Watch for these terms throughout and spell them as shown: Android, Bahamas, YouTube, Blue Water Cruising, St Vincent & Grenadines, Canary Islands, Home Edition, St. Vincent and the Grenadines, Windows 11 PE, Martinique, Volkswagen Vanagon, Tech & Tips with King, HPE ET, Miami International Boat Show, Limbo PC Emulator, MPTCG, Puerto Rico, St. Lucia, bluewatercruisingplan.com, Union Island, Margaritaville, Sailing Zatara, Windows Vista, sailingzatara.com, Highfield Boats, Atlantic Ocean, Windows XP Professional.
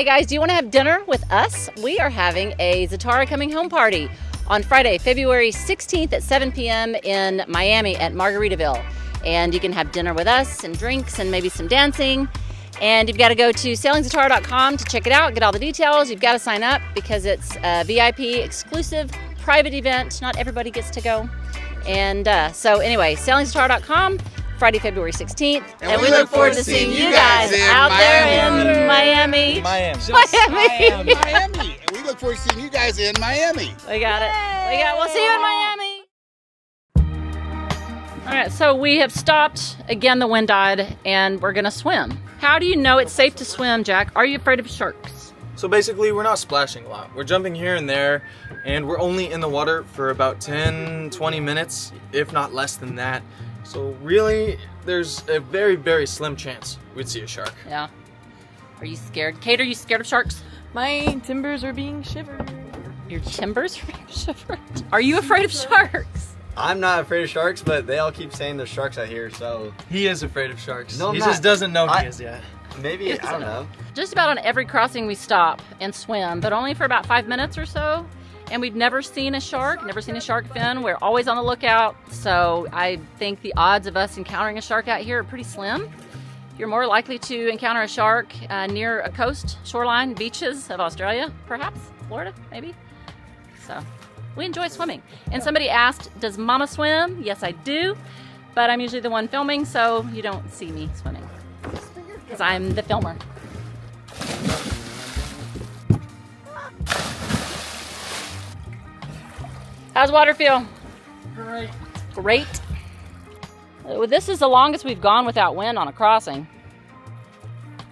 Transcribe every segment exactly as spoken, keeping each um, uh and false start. Hey guys, do you want to have dinner with us? We are having a Zatara coming home party on Friday, February sixteenth at seven p m in Miami at Margaritaville. And you can have dinner with us and drinks and maybe some dancing. And you've got to go to sailing zatara dot com to check it out, get all the details. You've got to sign up because it's a V I P exclusive private event. Not everybody gets to go. And uh, so anyway, sailing zatara dot com. Friday, February sixteenth, and, and we look forward to seeing you guys out Miami. there in Miami. Miami. Just Miami. Miami. And we look forward to seeing you guys in Miami. We got Yay. it. We got. We'll see you in Miami. All right, so we have stopped. Again, the wind died, and we're going to swim. How do you know it's safe to swim, Jack? Are you afraid of sharks? So basically, we're not splashing a lot. We're jumping here and there, and we're only in the water for about ten, twenty minutes, if not less than that. So really, there's a very, very slim chance we'd see a shark. Yeah. Are you scared? Kate, are you scared of sharks? My timbers are being shivered. Your timbers are being shivered? Are you afraid of sharks? I'm not afraid of sharks, but they all keep saying there's sharks out here, so... He is afraid of sharks. No, I'm He not. just doesn't know I, he is yet. Maybe, I don't know. Just about on every crossing we stop and swim, but only for about five minutes or so. And we've never seen a shark, never seen a shark fin. We're always on the lookout. So I think the odds of us encountering a shark out here are pretty slim. You're more likely to encounter a shark uh, near a coast, shoreline, beaches of Australia, perhaps, Florida, maybe. So we enjoy swimming. And somebody asked, does Mama swim? Yes, I do, but I'm usually the one filming, so you don't see me swimming because I'm the filmer. How's water feel? Great. Great. This is the longest we've gone without wind on a crossing.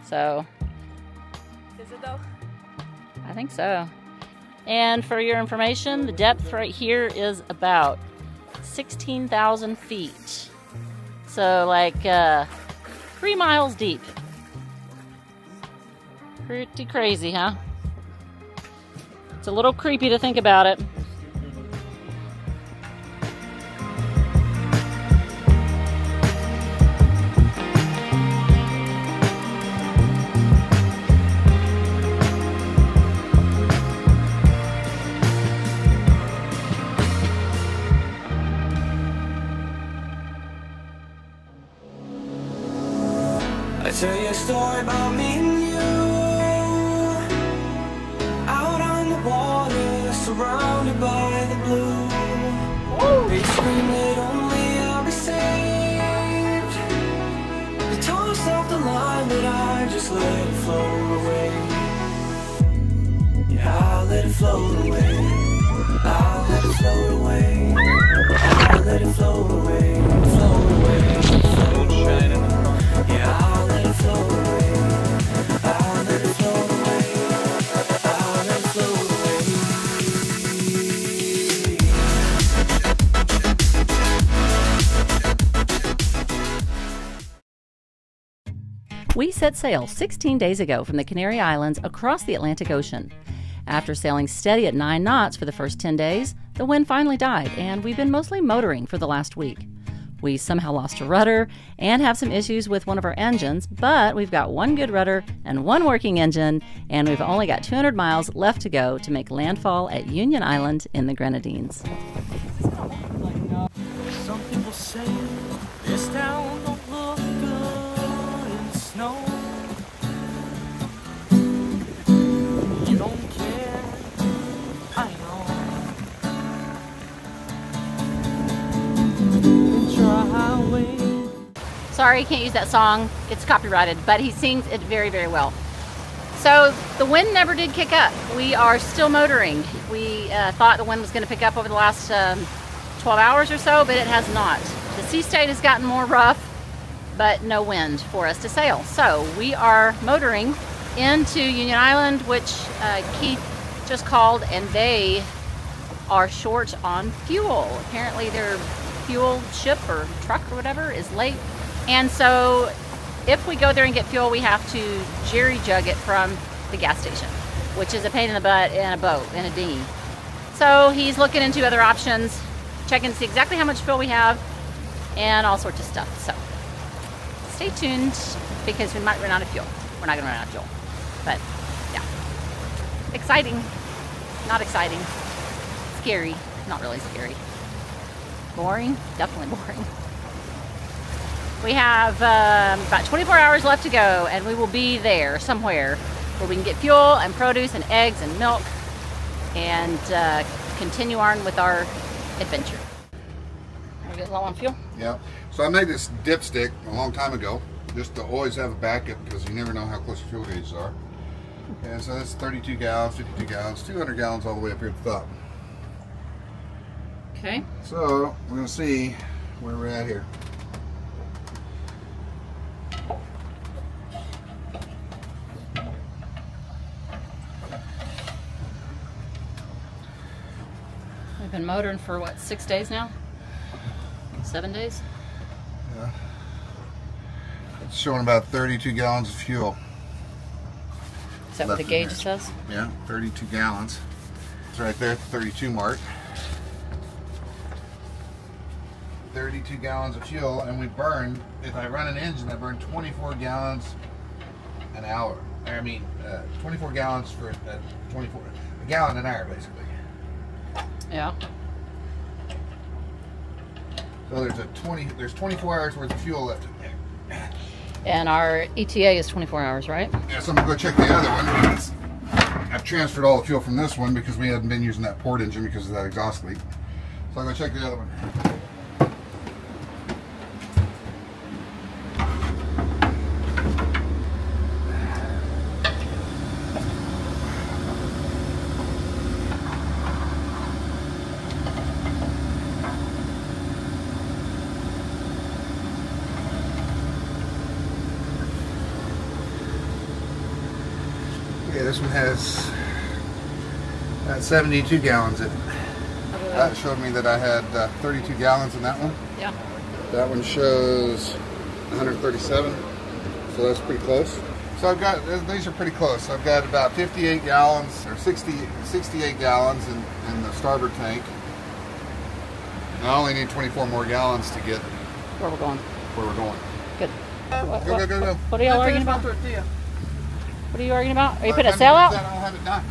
So. Is it though? I think so. And for your information, the depth right here is about sixteen thousand feet. So like uh, three miles deep. Pretty crazy, huh? It's a little creepy to think about it. Tell you a story about me and you, out on the water, surrounded by the blue. Woo. They scream that only I'll be saved. They tossed off the line, but I just let it float away. Yeah, I let it float away. I let it float away. I let it float away. Float away. Float away. Yeah. I We set sail sixteen days ago from the Canary Islands across the Atlantic Ocean. After sailing steady at nine knots for the first ten days, the wind finally died, and we've been mostly motoring for the last week. We somehow lost a rudder and have some issues with one of our engines, but we've got one good rudder and one working engine, and we've only got two hundred miles left to go to make landfall at Union Island in the Grenadines. Some people say this town don't look good in snow. Sorry, can't use that song. It's copyrighted, but he sings it very, very well. So the wind never did kick up. We are still motoring. We uh, thought the wind was going to pick up over the last um, twelve hours or so, but it has not. The sea state has gotten more rough, but no wind for us to sail. So we are motoring into Union Island, which uh, Keith just called, and they are short on fuel. Apparently their fuel ship or truck or whatever is late. And so if we go there and get fuel, we have to jerry jug it from the gas station, which is a pain in the butt in a boat, in a dinghy. So he's looking into other options, checking to see exactly how much fuel we have and all sorts of stuff. So stay tuned because we might run out of fuel. We're not gonna run out of fuel, but yeah. Exciting. Not exciting. Scary. Not really scary. Boring. Definitely boring. We have um, about twenty-four hours left to go, and we will be there somewhere where we can get fuel and produce and eggs and milk and uh, continue on with our adventure. Are we getting low on fuel? Yeah. So I made this dipstick a long time ago, just to always have a backup, because you never know how close the fuel gauges are. And so that's thirty-two gallons, fifty-two gallons, two hundred gallons all the way up here to the top. Okay. So we're going to see where we're at here. We've been motoring for what, six days now? Seven days? Yeah. It's showing about thirty-two gallons of fuel. Is that what the gauge says? Yeah, thirty-two gallons. It's right there at the thirty-two mark. thirty-two gallons of fuel, and we burned, if I run an engine, I burn twenty-four gallons an hour. I mean, uh, twenty-four gallons for uh, twenty-four, a gallon an hour, basically. Yeah. So there's a twenty, there's twenty-four hours worth of fuel left in there. And our E T A is twenty-four hours, right? Yeah, so I'm going to go check the other one, because I've transferred all the fuel from this one because we hadn't been using that port engine because of that exhaust leak. So I'll go check the other one. This one has uh, seventy-two gallons in it. That showed me that I had uh, thirty-two gallons in that one. Yeah. That one shows one hundred thirty-seven, so that's pretty close. So I've got, these are pretty close. I've got about fifty-eight gallons, or sixty-eight gallons in, in the starboard tank. And I only need twenty-four more gallons to get where we're going. Where we're going. Good. What, go, go, go, go. What are y'all arguing about? What are you arguing about? Are you putting a sail out? I don't have it done.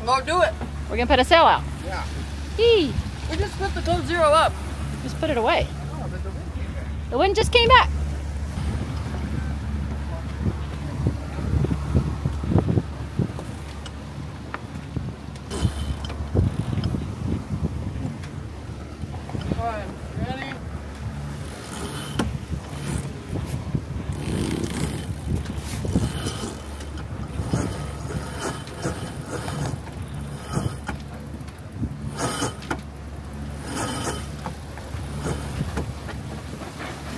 I'm gonna do it. We're gonna put a sail out. Yeah. Yee. We just put the code zero up. Just put it away. Oh, but the wind came back. The wind just came back.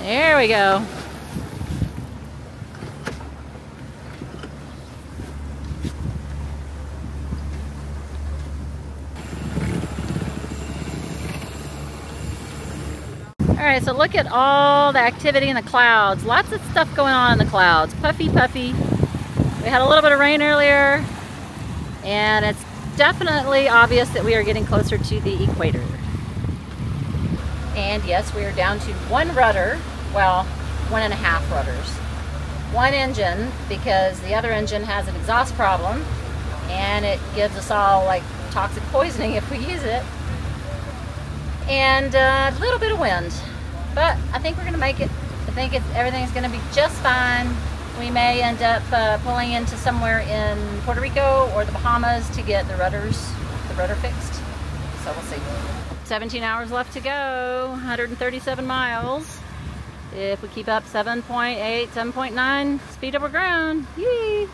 There we go. All right, so look at all the activity in the clouds. Lots of stuff going on in the clouds. Puffy, puffy. We had a little bit of rain earlier, and it's definitely obvious that we are getting closer to the equator. And yes, we are down to one rudder. Well, one and a half rudders. One engine, because the other engine has an exhaust problem and it gives us all like toxic poisoning if we use it. And uh, a little bit of wind, but I think we're gonna make it. I think it's, everything's gonna be just fine. We may end up uh, pulling into somewhere in Puerto Rico or the Bahamas to get the rudders, the rudder fixed, so we'll see. seventeen hours left to go, one hundred thirty-seven miles. If we keep up, seven point eight, seven point nine, speed over ground. Yee!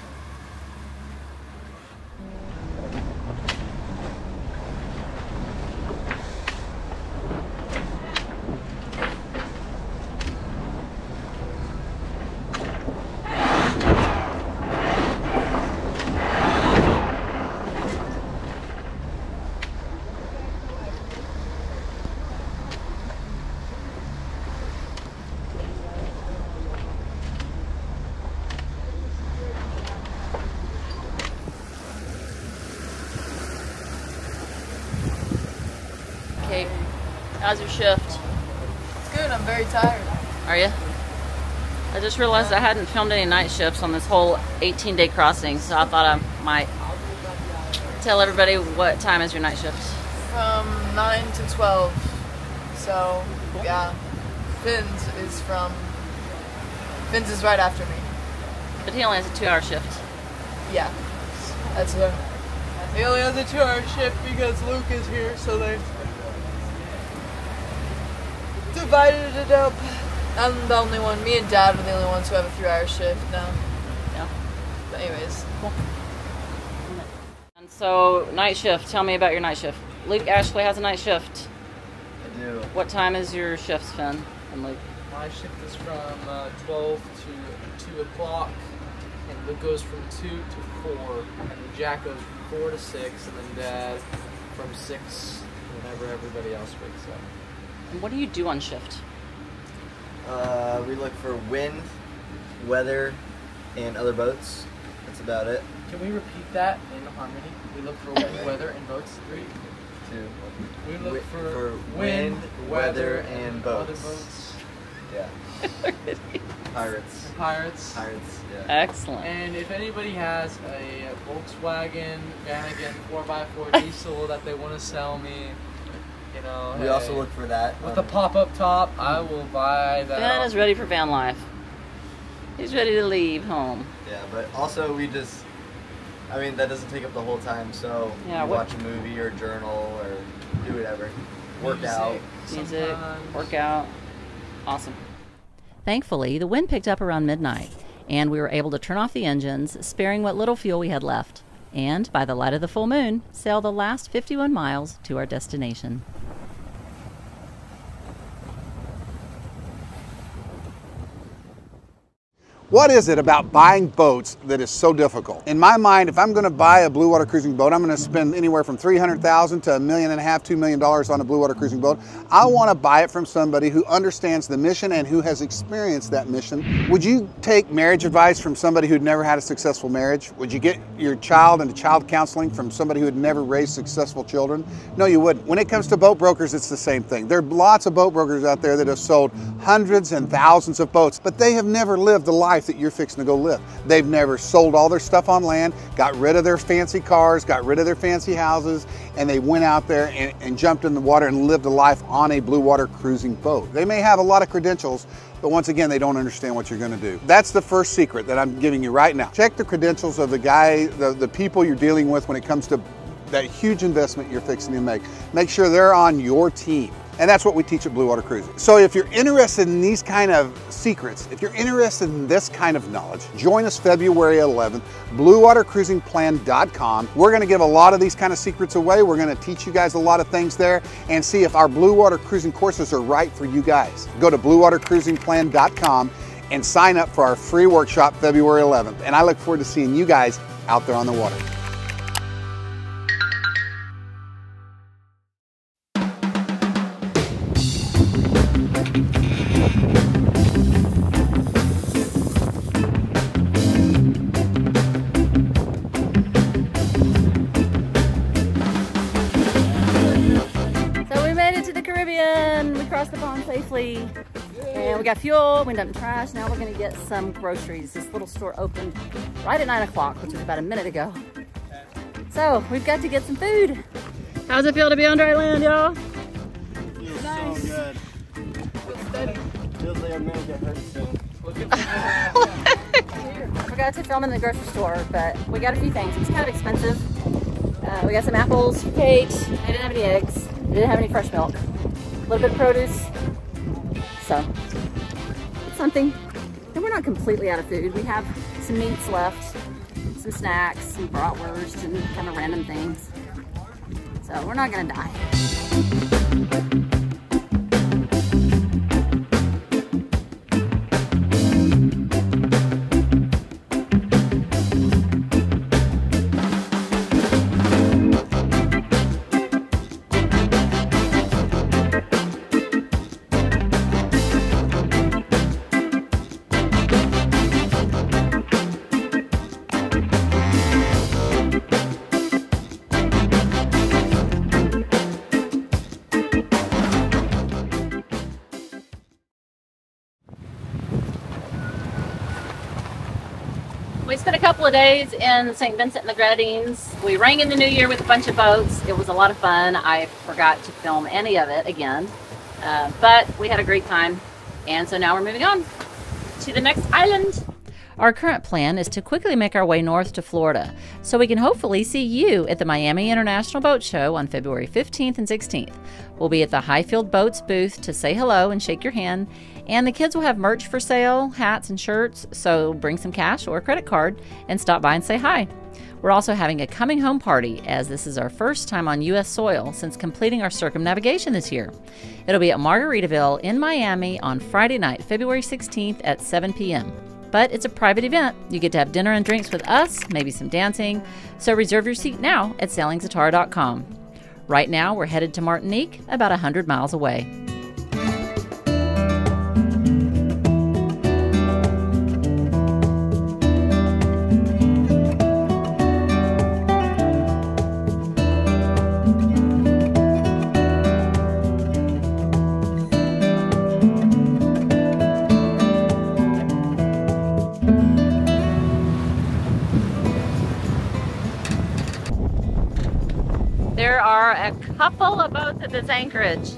How's your shift? It's good, I'm very tired. Are you? I just realized I hadn't filmed any night shifts on this whole eighteen day crossing, so I thought I might Tell everybody, what time is your night shift? From nine to twelve. So, yeah. Finn's is from... Finn's is right after me. But he only has a two-hour shift. Yeah. That's what... He only has a two-hour shift because Luke is here, so they divided it up. I'm the only one. Me and Dad are the only ones who have a three-hour shift now. Yeah. But anyways. Cool. And so, night shift. Tell me about your night shift. Luke Ashley has a night shift. I do. What time is your shift, Finn and Luke? My shift is from uh, twelve to two o'clock. And Luke goes from two to four. And then Jack goes from four to six. And then Dad from six whenever everybody else wakes up. And what do you do on shift? Uh, we look for wind, weather, and other boats. That's about it. Can we repeat that in harmony? We look for wind, weather, and boats. Three, two, we look for, for wind, wind, weather, and boats. Other boats. Yeah. Pirates. Pirates. Pirates, yeah. Excellent. And if anybody has a Volkswagen Vanagon four by four diesel that they want to sell me, you know, we hey, also look for that. With um, the pop-up top, I will buy that. Ben is ready for van life. He's ready to leave home. Yeah, but also we just, I mean, that doesn't take up the whole time, so yeah, we watch a movie or journal or do whatever. Work out. Music, work out. Awesome. Thankfully, the wind picked up around midnight, and we were able to turn off the engines, sparing what little fuel we had left, and, by the light of the full moon, sail the last fifty-one miles to our destination. What is it about buying boats that is so difficult? In my mind, if I'm going to buy a Blue Water Cruising boat, I'm going to spend anywhere from three hundred thousand dollars to a million and a half, two million dollars on a Blue Water Cruising boat. I want to buy it from somebody who understands the mission and who has experienced that mission. Would you take marriage advice from somebody who'd never had a successful marriage? Would you get your child into child counseling from somebody who had never raised successful children? No, you wouldn't. When it comes to boat brokers, it's the same thing. There are lots of boat brokers out there that have sold hundreds and thousands of boats, but they have never lived the life that you're fixing to go live. They've never sold all their stuff on land, got rid of their fancy cars, got rid of their fancy houses, and they went out there and, and jumped in the water and lived a life on a Blue Water Cruising boat. They may have a lot of credentials, but once again, they don't understand what you're gonna do. That's the first secret that I'm giving you right now. Check the credentials of the guy, the, the people you're dealing with when it comes to that huge investment you're fixing to make. Make sure they're on your team. And that's what we teach at Blue Water Cruising. So if you're interested in these kind of secrets, if you're interested in this kind of knowledge, join us February eleventh, blue water cruising plan dot com. We're gonna give a lot of these kind of secrets away. We're gonna teach you guys a lot of things there and see if our Blue Water Cruising courses are right for you guys. Go to blue water cruising plan dot com and sign up for our free workshop February eleventh. And I look forward to seeing you guys out there on the water. Safely, and we got fuel, we dumped trash. Now we're going to get some groceries. This little store opened right at nine o'clock, which was about a minute ago. So we've got to get some food. How's it feel to be on dry land, y'all? Feels nice. So good. Feels steady. Feels like I'm going to get hurt soon. Look at I forgot to film in the grocery store, but we got a few things. It's kind of expensive. Uh, we got some apples for Kate. I didn't have any eggs. I didn't have any fresh milk. A little bit of produce. So, it's something. And we're not completely out of food. We have some meats left, some snacks, some bratwurst, and kind of random things. So, we're not gonna die. spent a couple of days in Saint Vincent and the Grenadines. We rang in the new year with a bunch of boats. It was a lot of fun. I forgot to film any of it again, uh, but we had a great time. And so now we're moving on to the next island. Our current plan is to quickly make our way north to Florida so we can hopefully see you at the Miami International Boat Show on February fifteenth and sixteenth. We'll be at the Highfield Boats booth to say hello and shake your hand, and the kids will have merch for sale, hats and shirts, so bring some cash or a credit card and stop by and say hi. We're also having a coming home party as this is our first time on U S soil since completing our circumnavigation this year. It'll be at Margaritaville in Miami on Friday night, February sixteenth at seven p m But it's a private event. You get to have dinner and drinks with us, maybe some dancing. So reserve your seat now at sailing zatara dot com. Right now, we're headed to Martinique, about one hundred miles away. There are a couple of boats at this anchorage.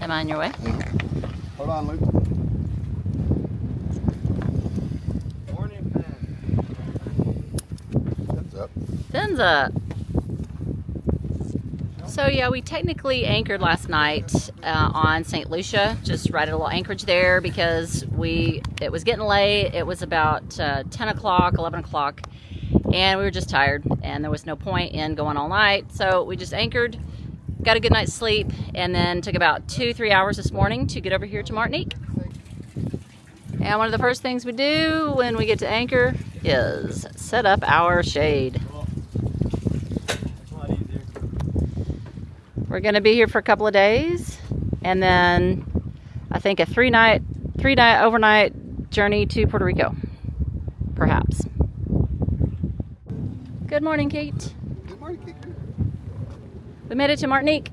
Am I on your way? Yeah. Hold on, Luke. Fins up. Fins up. So yeah, we technically anchored last night uh, on Saint Lucia, just right at a little anchorage there because we it was getting late. It was about uh, ten o'clock, eleven o'clock, and we were just tired, and there was no point in going all night, so we just anchored. Got a good night's sleep and then took about two, three hours this morning to get over here to Martinique. And one of the first things we do when we get to anchor is set up our shade. We're gonna be here for a couple of days and then I think a three night, three night overnight journey to Puerto Rico, perhaps. Good morning, Kate. Good morning, Kate. We made it to Martinique.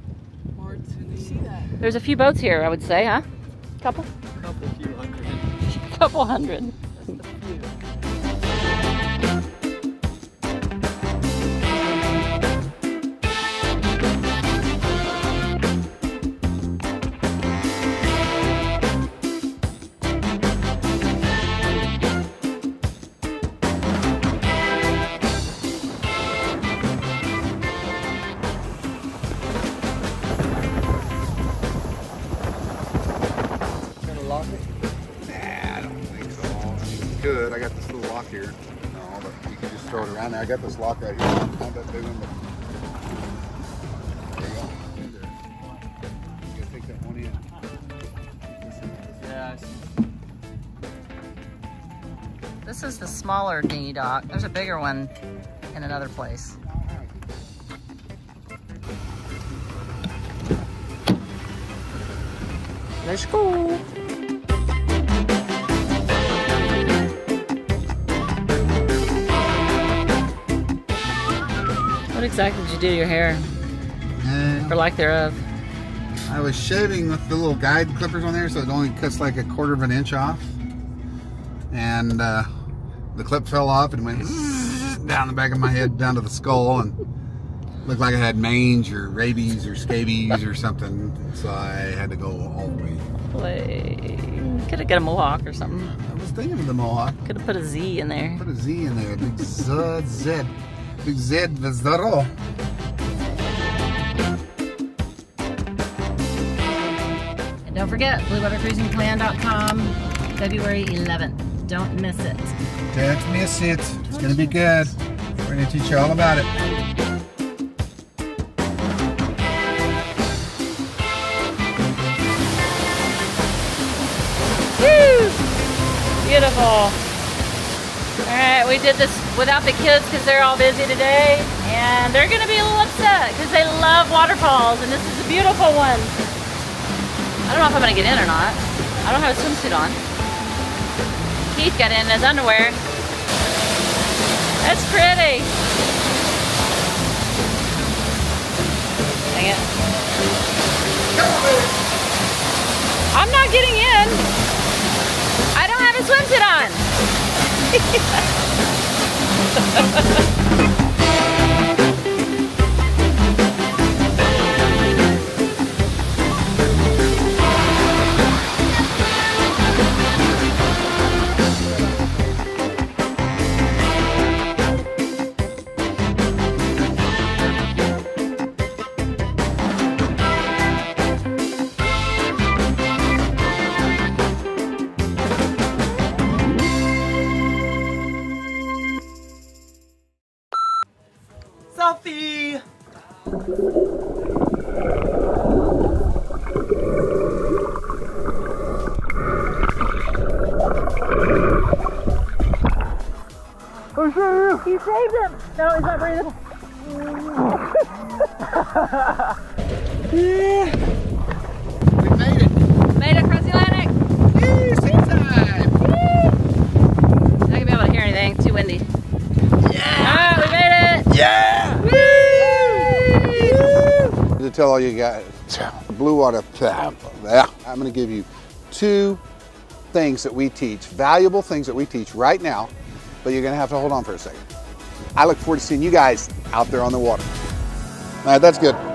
Martinique. There's a few boats here, I would say, huh? Couple? Couple few hundred. Couple hundred. I got this little lock here. No, but you can just throw it around there. I got this lock right here. Not that big one, but there you go. In there. You gotta take that one in. Yeah, I see. This is the smaller dinghy dock. There's a bigger one in another place. Let's go. What exactly did you do to your hair? Uh, or lack thereof? I was shaving with the little guide clippers on there, so it only cuts like a quarter of an inch off. And uh, the clip fell off and went down the back of my head, down to the skull, and looked like I had mange or rabies or scabies or something. So I had to go all the way. Play. Could have got a mohawk or something. I was thinking of the mohawk. Could have put a Z in there. Put a Z in there. Big Z. saint Vincent. And don't forget, blue water cruising plan dot com, February eleventh. Don't miss it. Don't miss it. It's going to be good. We're going to teach you all about it. Beautiful. Alright, we did this without the kids because they're all busy today, and they're going to be a little upset because they love waterfalls, and this is a beautiful one. I don't know if I'm going to get in or not. I don't have a swimsuit on. Keith got in his underwear. That's pretty. Dang it. I'm not getting in. Swimsuit on. Selfie. You saved him. No, he's not breathing. Yeah. We made it. Made it across the Atlantic. Yay, sea time. Yay. Not gonna be able to hear anything. It's too windy. Yeah. All right, we made it. Yeah. To tell all you guys, Blue Water, I'm going to give you two things that we teach, valuable things that we teach right now, but you're going to have to hold on for a second. I look forward to seeing you guys out there on the water. All right, that's good.